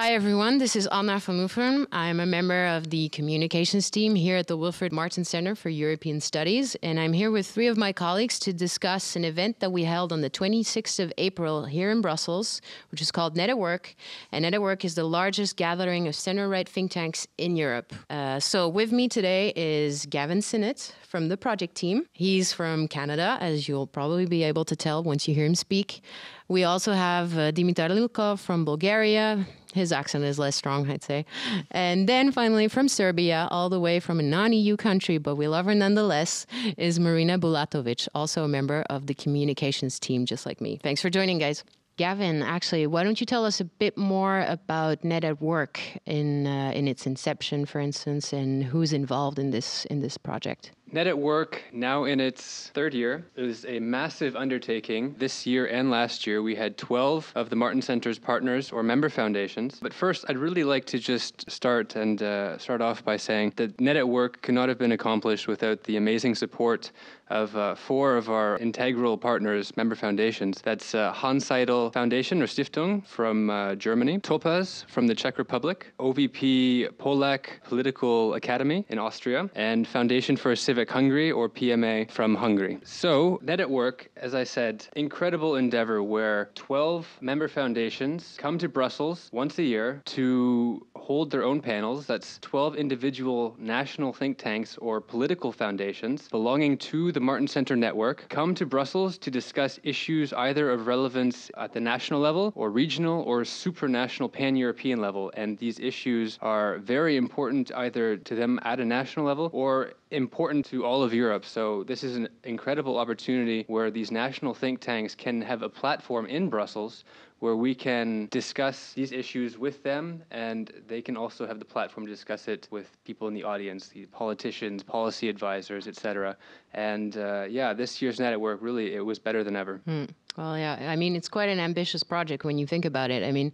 Hi everyone, this is Anna van Oeveren. I'm a member of the communications team here at the Wilfried Martens Center for European Studies, and I'm here with three of my colleagues to discuss an event that we held on the 26th of April here in Brussels, which is called NET@WORK. And NET@WORK is the largest gathering of center-right think tanks in Europe. So with me today is Gavin Sinnott from the project team. He's from Canada, as you'll probably be able to tell once you hear him speak. We also have Dimitar Lilkov from Bulgaria. His accent is less strong, I'd say. And then finally from Serbia, all the way from a non-EU country, but we love her nonetheless, is Marina Bulatovic, also a member of the communications team, just like me. Thanks for joining, guys. Gavin, actually, why don't you tell us a bit more about NET@WORK in its inception, for instance, and who's involved in this project? NET@WORK, now in its third year, is a massive undertaking. This year and last year, we had 12 of the Martens Center's partners or member foundations. But first, I'd really like to just start off by saying that NET@WORK could not have been accomplished without the amazing support of four of our integral partners, member foundations. That's Hanns Seidel Foundation or Stiftung from Germany, Topaz from the Czech Republic, OVP Polak Political Academy in Austria, and Foundation for Civic Hungary or PMA from Hungary. So NET@WORK, as I said, incredible endeavor where 12 member foundations come to Brussels once a year to hold their own panels. That's 12 individual national think tanks or political foundations belonging to the Martens Center network come to Brussels to discuss issues either of relevance at the national level or regional or supranational pan-European level. And these issues are very important either to them at a national level or important to all of Europe. So this is an incredible opportunity where these national think tanks can have a platform in Brussels where we can discuss these issues with them, and they can also have the platform to discuss it with people in the audience, the politicians, policy advisors, etc. And yeah, this year's NET@WORK, really, it was better than ever. Mm. Well, yeah, I mean, it's quite an ambitious project when you think about it. I mean,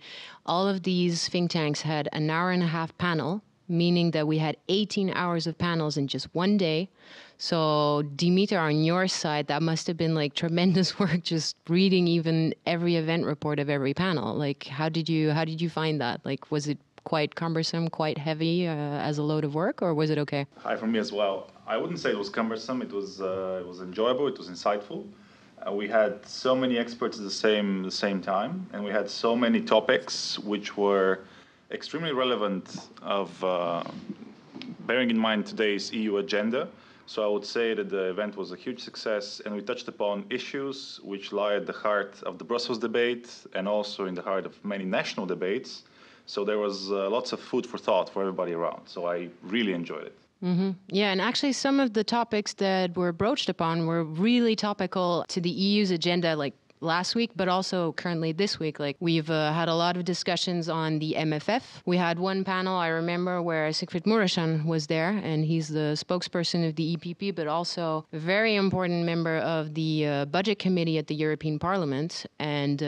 all of these think tanks had an hour-and-a-half panel, meaning that we had 18 hours of panels in just one day. So Dimitar, on your side, that must have been like tremendous work, just reading even every event report of every panel. Like, how did you find that? Like, was it quite cumbersome, quite heavy as a load of work, or was it okay? Hi, for me as well. I wouldn't say it was cumbersome. It was enjoyable. It was insightful. We had so many experts at the same time, and we had so many topics which were extremely relevant of bearing in mind today's EU agenda. So I would say that the event was a huge success, and we touched upon issues which lie at the heart of the Brussels debate and also in the heart of many national debates. So there was lots of food for thought for everybody around. So I really enjoyed it. Mm-hmm. Yeah, and actually some of the topics that were broached upon were really topical to the EU's agenda, like last week, but also currently this week. Like, we've had a lot of discussions on the MFF. We had one panel, I remember, where Siegfried Mureșan was there, and he's the spokesperson of the EPP, but also a very important member of the budget committee at the European Parliament. And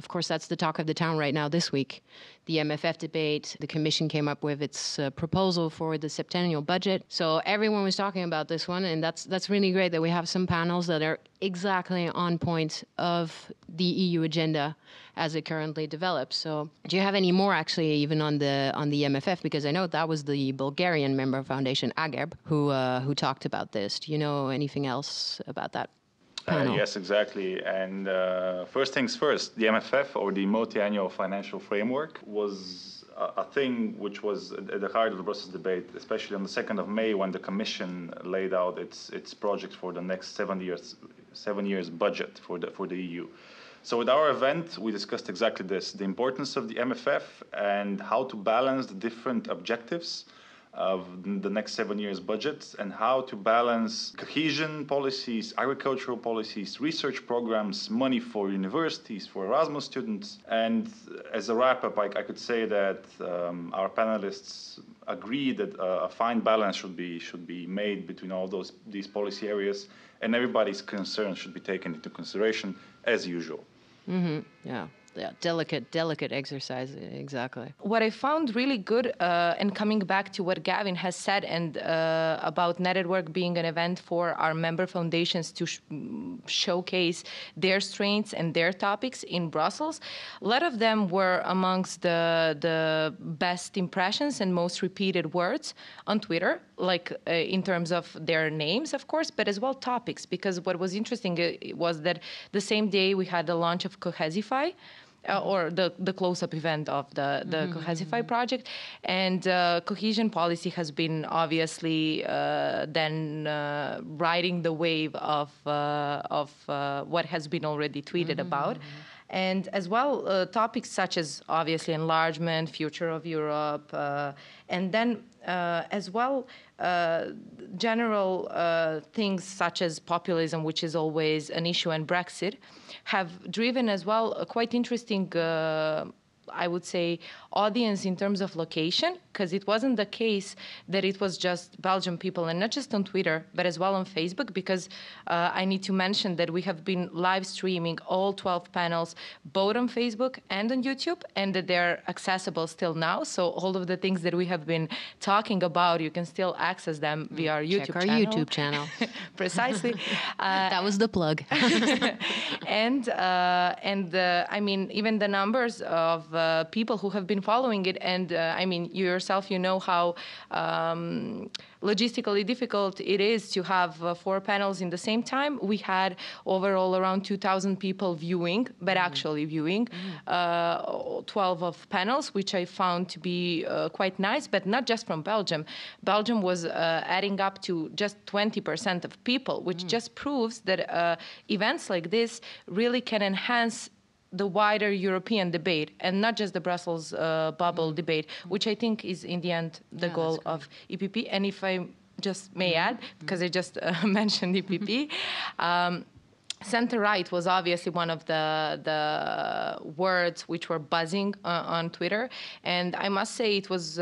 of course, that's the talk of the town right now this week. The MFF debate, the Commission came up with its proposal for the septennial budget. So everyone was talking about this one, and that's really great that we have some panels that are exactly on point of the EU agenda as it currently develops. So do you have any more, actually, even on the MFF? Because I know that was the Bulgarian member foundation, AGERB, who talked about this. Do you know anything else about that panel? Yes, exactly. And first things first, the MFF, or the Multi-Annual Financial Framework, was a thing which was at the heart of the Brussels debate, especially on the 2nd of May when the Commission laid out its project for the next 7 years budget for the EU. So at our event, we discussed exactly this, the importance of the MFF and how to balance the different objectives of the next 7 years budget and how to balance cohesion policies, agricultural policies, research programs, money for universities, for Erasmus students. And as a wrap-up, I could say that our panelists agreed that a fine balance should be made between all these policy areas, and everybody's concerns should be taken into consideration as usual. Mm-hmm. Yeah. delicate exercise, exactly. What I found really good, and coming back to what Gavin has said and about NET@WORK being an event for our member foundations to showcase their strengths and their topics in Brussels, a lot of them were amongst the best impressions and most repeated words on Twitter, like in terms of their names, of course, but as well topics, because what was interesting was that the same day we had the launch of Cohesify, or the close-up event of the Cohesify project, and cohesion policy has been obviously then riding the wave of what has been already tweeted about. And as well, topics such as, obviously, enlargement, future of Europe, and then as well, general things such as populism, which is always an issue, and Brexit, have driven as well a quite interesting, I would say, audience in terms of location, because it wasn't the case that it was just Belgian people, and not just on Twitter, but as well on Facebook, because I need to mention that we have been live streaming all 12 panels, both on Facebook and on YouTube, and that they're accessible still now. So all of the things that we have been talking about, you can still access them via our YouTube channel. Check our YouTube channel. Precisely. That was the plug. And I mean, even the numbers of people who have been following it, and I mean, you yourself, you know how logistically difficult it is to have four panels in the same time. We had overall around 2,000 people viewing, but actually viewing 12 of panels, which I found to be quite nice, but not just from Belgium. Belgium was adding up to just 20% of people, which just proves that events like this really can enhance the wider European debate, and not just the Brussels bubble debate, which I think is in the end the goal of EPP. And if I just may add, because I just mentioned EPP, center-right was obviously one of the words which were buzzing on Twitter. And I must say it was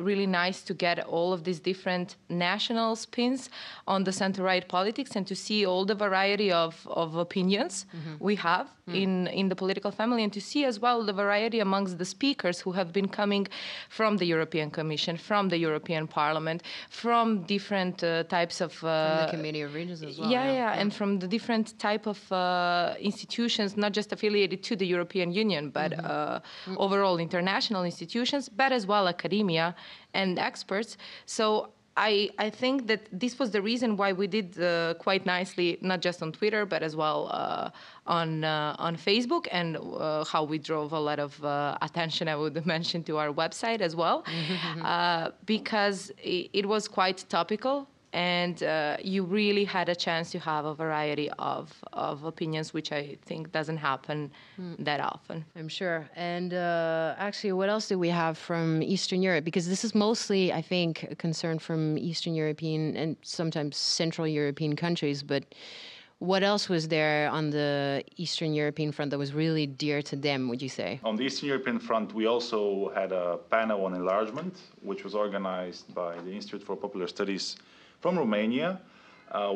really nice to get all of these different national spins on the center-right politics and to see all the variety of opinions we have in the political family, and to see as well the variety amongst the speakers who have been coming from the European Commission, from the European Parliament, from different types of... from the Committee of Regions as well. Yeah, and from the different types of institutions, not just affiliated to the European Union, but overall international institutions, but as well academia and experts. So I think that this was the reason why we did quite nicely, not just on Twitter, but as well on Facebook, and how we drove a lot of attention, I would mention, to our website as well, because it was quite topical. And you really had a chance to have a variety of opinions, which I think doesn't happen that often. I'm sure. And actually, what else do we have from Eastern Europe? Because this is mostly, I think, a concern from Eastern European and sometimes Central European countries. But what else was there on the Eastern European front that was really dear to them, would you say? On the Eastern European front, we also had a panel on enlargement, which was organized by the Institute for Popular Studies from Romania.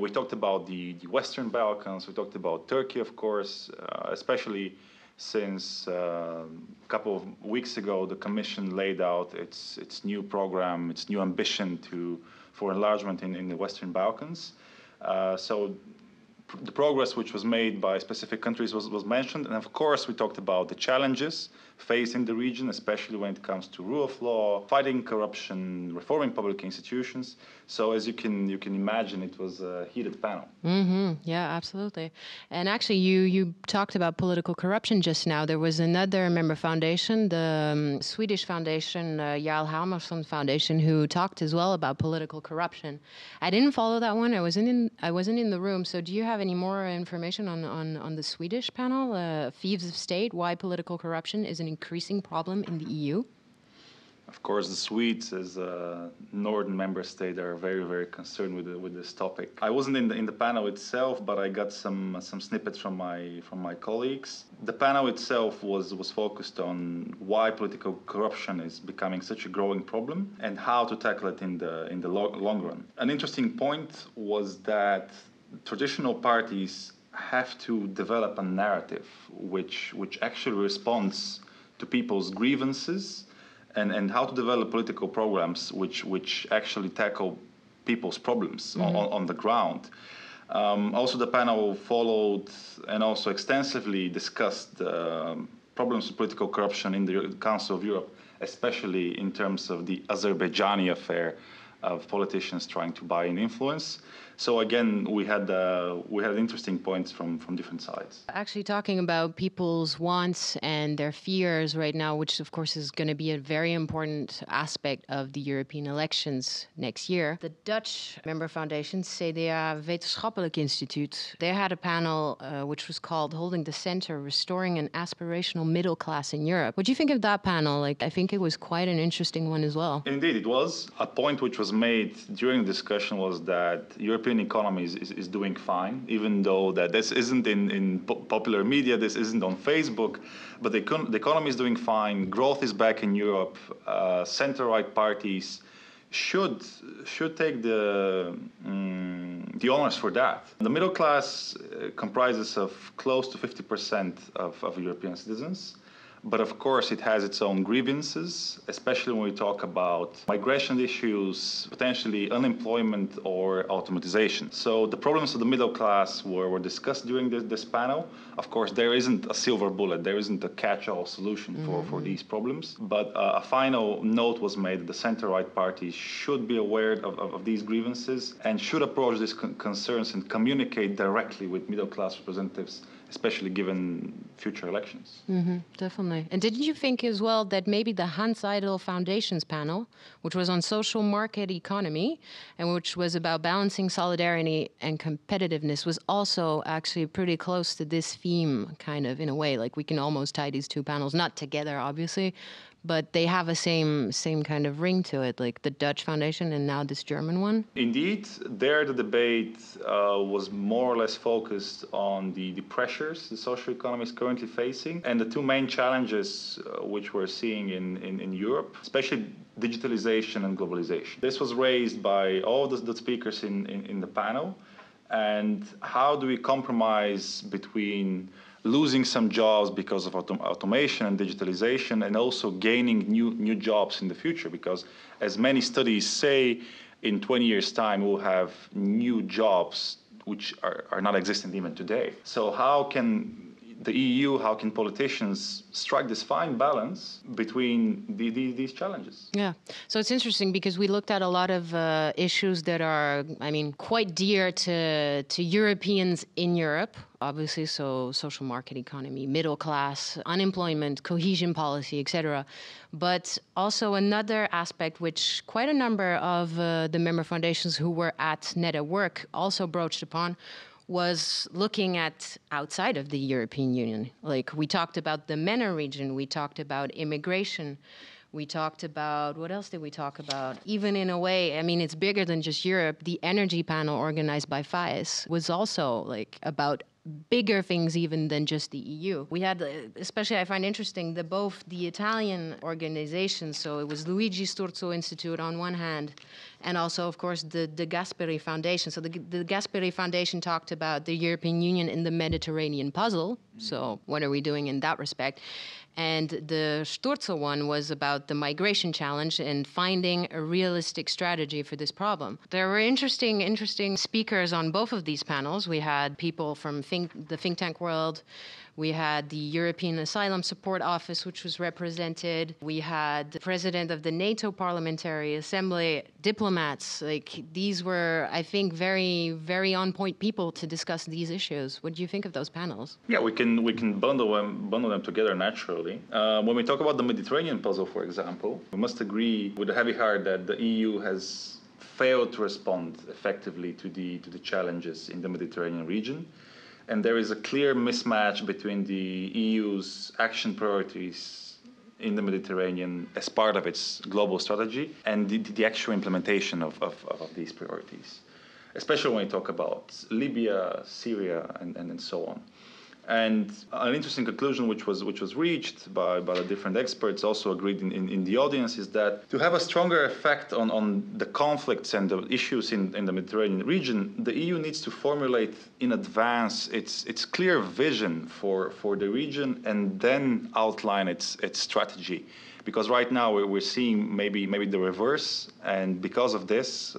We talked about the Western Balkans, we talked about Turkey, of course, especially since a couple of weeks ago the Commission laid out its new program, its new ambition for enlargement in the Western Balkans. So the progress which was made by specific countries was mentioned, and of course we talked about the challenges facing the region, especially when it comes to rule of law, fighting corruption, reforming public institutions. So as you can imagine, it was a heated panel. Yeah, absolutely. And actually, you talked about political corruption just now. There was another member foundation, the Swedish foundation, Jarl Hjalmarsson Foundation, who talked as well about political corruption. I didn't follow that one. I wasn't in the room. So do you have any more information on the Swedish panel, Thieves of State, why political corruption is an increasing problem in the EU? Of course, the Swedes, as a northern member state, are very, very concerned with this topic. I wasn't in the panel itself, but I got some snippets from my colleagues. The panel itself was focused on why political corruption is becoming such a growing problem and how to tackle it in the long run. An interesting point was that traditional parties have to develop a narrative which actually responds to people's grievances, and how to develop political programs which actually tackle people's problems on the ground. Also, the panel followed and also extensively discussed problems with political corruption in the Council of Europe, especially in terms of the Azerbaijani affair of politicians trying to buy in influence. So again, we had interesting points from different sides. Actually talking about people's wants and their fears right now, which of course is going to be a very important aspect of the European elections next year. The Dutch member foundation, CDA Wetenschappelijk Institute, they had a panel which was called Holding the Center, Restoring an Aspirational Middle Class in Europe. What do you think of that panel? Like, I think it was quite an interesting one as well. Indeed, it was. A point which was made during the discussion was that European economy is doing fine, even though that this isn't in popular media, this isn't on Facebook, but the economy is doing fine, growth is back in Europe, center-right parties should take the honors for that. The middle class comprises of close to 50% of European citizens, but of course it has its own grievances, especially when we talk about migration issues, potentially unemployment or automatization. So the problems of the middle class were discussed during this panel. Of course, there isn't a silver bullet, there isn't a catch-all solution for these problems. But a final note was made that the center-right parties should be aware of these grievances and should approach these concerns and communicate directly with middle-class representatives, especially given future elections. Mm-hmm, definitely. And didn't you think as well that maybe the Hanns Seidel Foundation's panel, which was on social market economy and which was about balancing solidarity and competitiveness, was also actually pretty close to this theme, kind of, in a way? Like, we can almost tie these two panels, not together, obviously, but they have a same kind of ring to it, like the Dutch foundation and now this German one? Indeed, there the debate was more or less focused on the pressures the social economy is currently facing and the two main challenges which we're seeing in Europe, especially digitalization and globalization. This was raised by all the speakers in the panel, and how do we compromise between losing some jobs because of automation and digitalization, and also gaining new jobs in the future, because as many studies say, in 20 years' time we'll have new jobs which are not existent even today. So how can the EU, how can politicians strike this fine balance between these challenges? Yeah, so it's interesting because we looked at a lot of issues that are, I mean, quite dear to Europeans in Europe, obviously, so social market economy, middle class, unemployment, cohesion policy, etc. But also another aspect which quite a number of the member foundations who were at NET@WORK also broached upon was looking at outside of the European Union. Like, we talked about the MENA region, we talked about immigration, we talked about, what else did we talk about? Even in a way, I mean, it's bigger than just Europe. The energy panel organized by FIAS was also like about bigger things even than just the EU. We had, especially I find interesting, both the Italian organizations, so it was Luigi Sturzo Institute on one hand, and also, of course, the Gasperi Foundation. So the Gasperi Foundation talked about the European Union in the Mediterranean puzzle, so what are we doing in that respect? And the Sturzo one was about the migration challenge and finding a realistic strategy for this problem. There were interesting speakers on both of these panels. We had people from the think tank world. We had the European Asylum Support Office, which was represented. We had the president of the NATO Parliamentary Assembly, diplomats. Like, these were, I think, very, very on-point people to discuss these issues. What do you think of those panels? Yeah, we can bundle them together naturally. When we talk about the Mediterranean puzzle, for example, we must agree with a heavy heart that the EU has failed to respond effectively to the challenges in the Mediterranean region. And there is a clear mismatch between the EU's action priorities in the Mediterranean as part of its global strategy and the actual implementation of these priorities, especially when we talk about Libya, Syria, and so on. And an interesting conclusion which was reached by the different experts, also agreed in the audience, is that to have a stronger effect on the conflicts and the issues in the Mediterranean region, the EU needs to formulate in advance its clear vision for the region and then outline its strategy. Because right now we're seeing maybe the reverse, and because of this,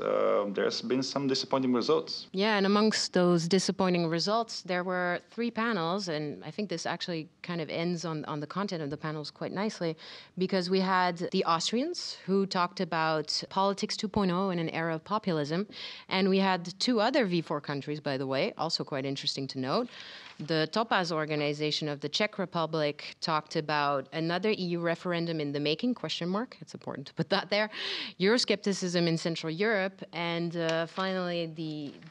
there's been some disappointing results. Yeah, and amongst those disappointing results, there were three panels, and I think this actually kind of ends on the content of the panels quite nicely, because we had the Austrians, who talked about politics 2.0 in an era of populism, and we had two other V4 countries, by the way, also quite interesting to note. The Topaz organization of the Czech Republic talked about another EU referendum in the making, question mark. It's important to put that there. Euroscepticism in Central Europe. And finally,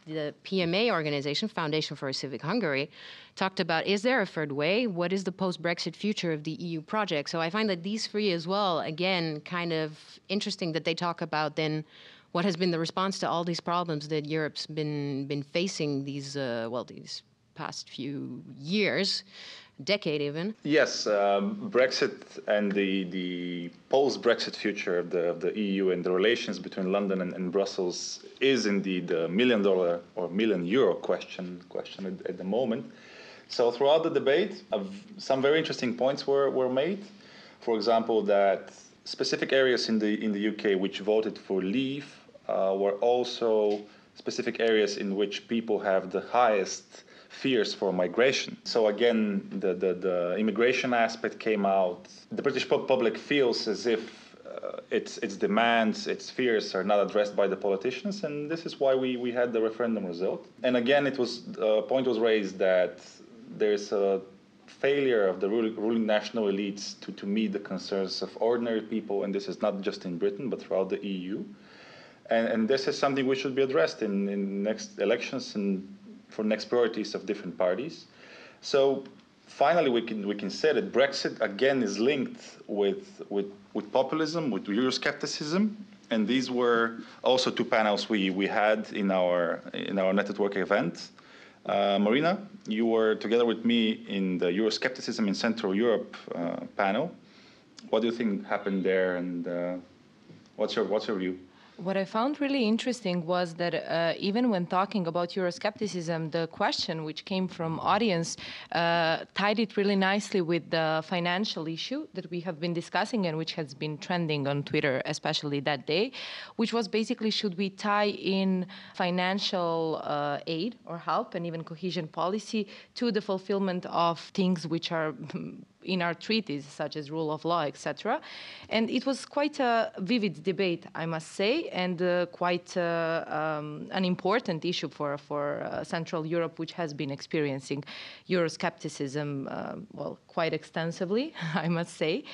the PMA organization, Foundation for Civic Hungary, talked about, is there a third way? What is the post-Brexit future of the EU project? So I find that these three as well, again, kind of interesting that they talk about then what has been the response to all these problems that Europe's been facing these past few years, decade even. Yes, Brexit and the post-Brexit future of the EU and the relations between London and Brussels is indeed a $1 million or €1 million question at the moment. So throughout the debate, some very interesting points were made. For example, that specific areas in the UK which voted for leave were also specific areas in which people have the highest fears for migration. So again, the immigration aspect came out. The British public feels as if its demands, its fears are not addressed by the politicians, and this is why we had the referendum result. And again, it was point was raised that there is a failure of the ruling national elites to meet the concerns of ordinary people, and this is not just in Britain, but throughout the EU. And this is something which should be addressed in next elections and for next priorities of different parties. So finally, we can say that Brexit again is linked with populism, with Euroscepticism, and these were also two panels we had in our NET@WORK event. Marina, you were together with me in the Euroscepticism in Central Europe panel. What do you think happened there, and what's your view? What I found really interesting was that even when talking about Euroscepticism, the question which came from audience tied it really nicely with the financial issue that we have been discussing and which has been trending on Twitter, especially that day, which was basically, should we tie in financial aid or help and even cohesion policy to the fulfillment of things which are in our treaties, such as rule of law, etc. And it was quite a vivid debate, I must say, and quite an important issue for Central Europe, which has been experiencing Euroscepticism, quite extensively, I must say.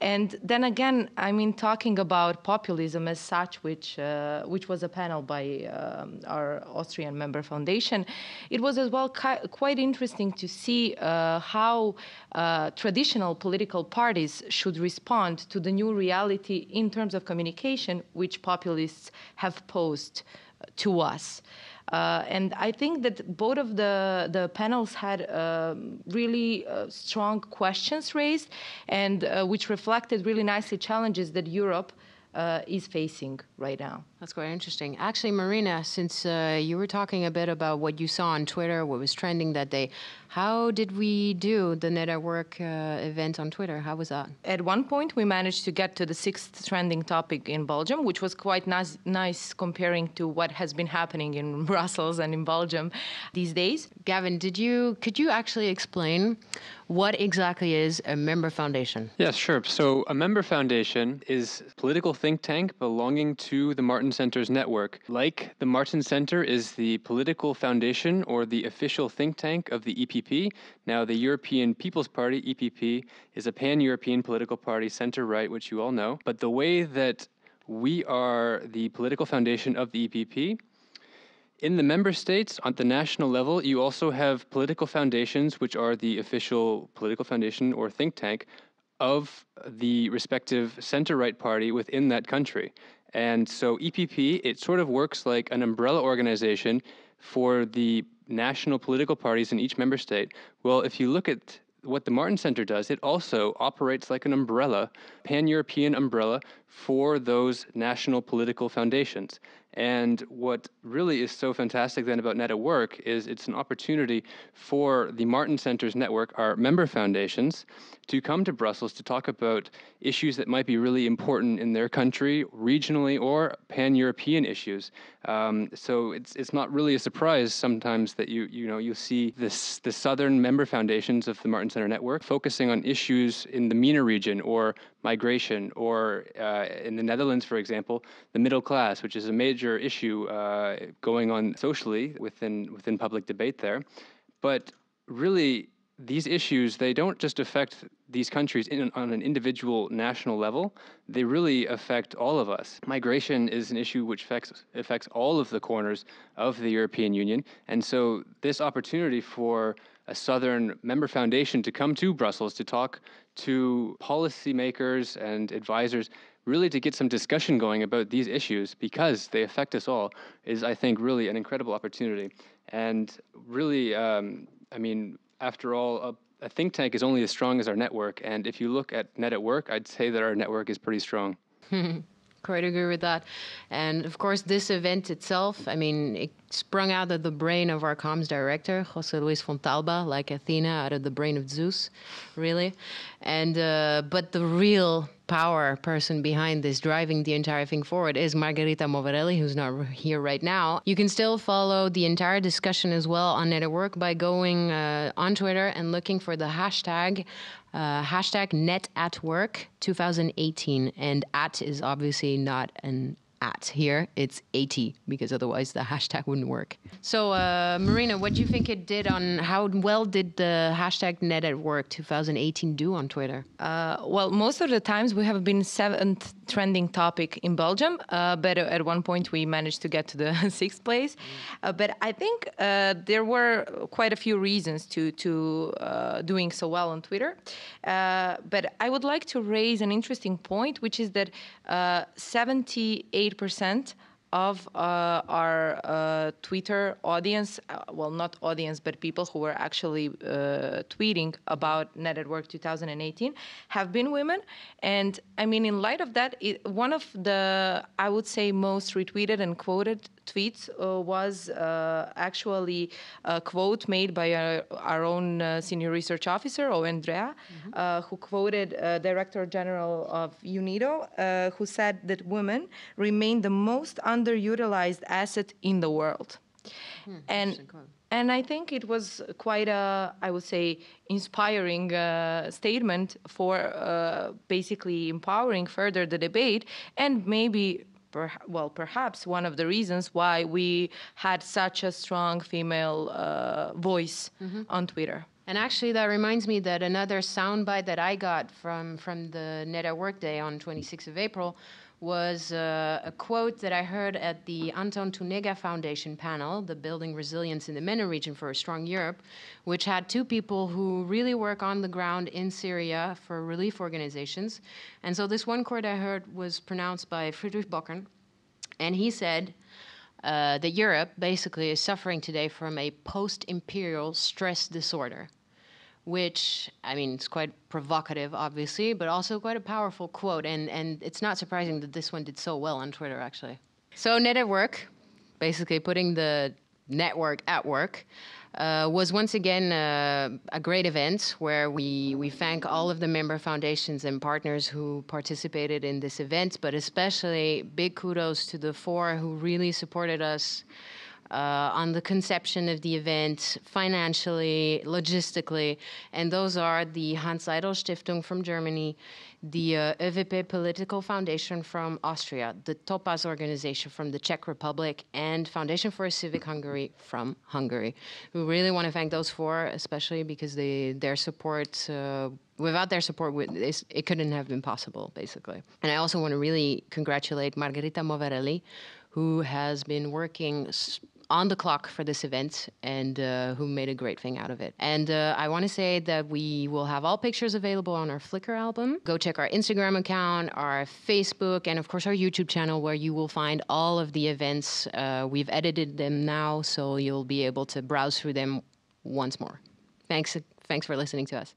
And then again, I mean, talking about populism as such, which was a panel by our Austrian member foundation, it was as well quite interesting to see how traditional political parties should respond to the new reality in terms of communication which populists have posed to us. And I think that both of the panels had really strong questions raised and which reflected really nicely challenges that Europe is facing right now. That's quite interesting. Actually, Marina, since you were talking a bit about what you saw on Twitter, what was trending that day, how did we do the NET@WORK event on Twitter? How was that? At one point, we managed to get to the 6th trending topic in Belgium, which was quite nice comparing to what has been happening in Brussels and in Belgium these days. Gavin, could you actually explain what exactly is a member foundation? Yes, sure. So a member foundation is a political think tank belonging to the Martens Center's network. Like the Martens Center is the political foundation or the official think tank of the EPP. Now the European People's Party, EPP, is a pan-European political party, center-right, which you all know. But the way that we are the political foundation of the EPP, in the member states, on the national level, you also have political foundations, which are the official political foundation or think tank of the respective center-right party within that country. And so EPP, it sort of works like an umbrella organization for the national political parties in each member state. Well, if you look at what the Martens Center does, it also operates like an umbrella, pan-European umbrella for those national political foundations. And what really is so fantastic then about NET@WORK is it's an opportunity for the Martens Center's network, our member foundations, to come to Brussels to talk about issues that might be really important in their country, regionally, or pan-European issues. So it's not really a surprise sometimes that you see the southern member foundations of the Martens Center network focusing on issues in the MENA region or migration, or in the Netherlands, for example, the middle class, which is a major issue going on socially within public debate there. But really, these issues, they don't just affect these countries on an individual national level. They really affect all of us. Migration is an issue which affects all of the corners of the European Union. And so this opportunity for a southern member foundation to come to Brussels to talk to policymakers and advisors, really to get some discussion going about these issues because they affect us all, is, I think, really an incredible opportunity. And really, after all, a think tank is only as strong as our network. And if you look at NET@WORK, I'd say that our network is pretty strong. Quite agree with that. And of course, this event itself, it sprung out of the brain of our comms director, José Luis Fontalba, like Athena out of the brain of Zeus, really. And but the real power person behind this, driving the entire thing forward, is Margherita Movarelli, who's not here right now. You can still follow the entire discussion as well on NET@WORK by going on Twitter and looking for the hashtag NET@WORK 2018. And at is obviously not an at here, it's 80, because otherwise the hashtag wouldn't work. So Marina, what do you think it did on, how well did the hashtag NET@WORK 2018 do on Twitter? Well, most of the times we have been 7th trending topic in Belgium, but at one point we managed to get to the 6th place. But I think there were quite a few reasons to doing so well on Twitter. But I would like to raise an interesting point, which is that 78% of our Twitter audience, well, not audience, but people who were actually tweeting about NET@WORK 2018 have been women. And in light of that, one of the, I would say, most retweeted and quoted tweets was actually a quote made by our own senior research officer, Owen Drea, who quoted Director General of UNIDO, who said that women remain the most underutilized asset in the world. And I think it was quite a, I would say, inspiring statement for basically empowering further the debate, and maybe perhaps one of the reasons why we had such a strong female voice on Twitter. And actually, that reminds me that another soundbite that I got from the NET@WORK Day on 26th of April was a quote that I heard at the Anton Tunega Foundation panel, the Building Resilience in the MENA Region for a Strong Europe, which had two people who really work on the ground in Syria for relief organizations. And so this one quote I heard was pronounced by Friedrich Böcken, and he said that Europe basically is suffering today from a post-imperial stress disorder, which, it's quite provocative, obviously, but also quite a powerful quote. And it's not surprising that this one did so well on Twitter, actually. So NET@WORK, basically putting the network at work, was once again a great event where we thank all of the member foundations and partners who participated in this event, but especially big kudos to the four who really supported us on the conception of the event, financially, logistically, and those are the Hanns Seidel Stiftung from Germany, the ÖVP Political Foundation from Austria, the Topaz organization from the Czech Republic, and Foundation for Civic Hungary from Hungary. We really want to thank those four, especially because their support, without their support, it couldn't have been possible, basically. And I also want to really congratulate Margherita Movarelli, who has been working on the clock for this event and who made a great thing out of it. And I want to say that we will have all pictures available on our Flickr album. Go check our Instagram account, our Facebook, and of course our YouTube channel, where you will find all of the events. We've edited them now, so you'll be able to browse through them once more. Thanks for listening to us.